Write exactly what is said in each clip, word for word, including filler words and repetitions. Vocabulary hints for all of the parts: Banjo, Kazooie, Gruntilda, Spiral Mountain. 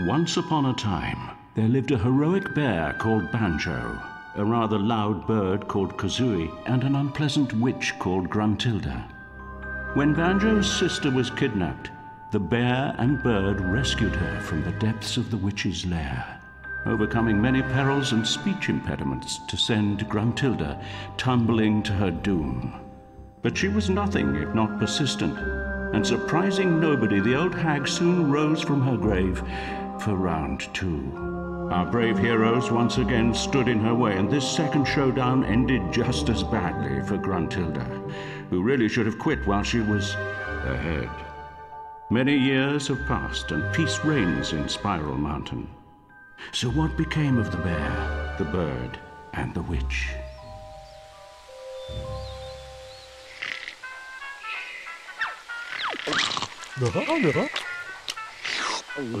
Once upon a time, there lived a heroic bear called Banjo, a rather loud bird called Kazooie, and an unpleasant witch called Gruntilda. When Banjo's sister was kidnapped, the bear and bird rescued her from the depths of the witch's lair, overcoming many perils and speech impediments to send Gruntilda tumbling to her doom. But she was nothing if not persistent, and surprising nobody, the old hag soon rose from her grave for round two. Our brave heroes once again stood in her way, and this second showdown ended just as badly for Gruntilda, who really should have quit while she was ahead. Many years have passed, and peace reigns in Spiral Mountain. So what became of the bear, the bird, and the witch? Oh, okay. Oh,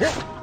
Yeah.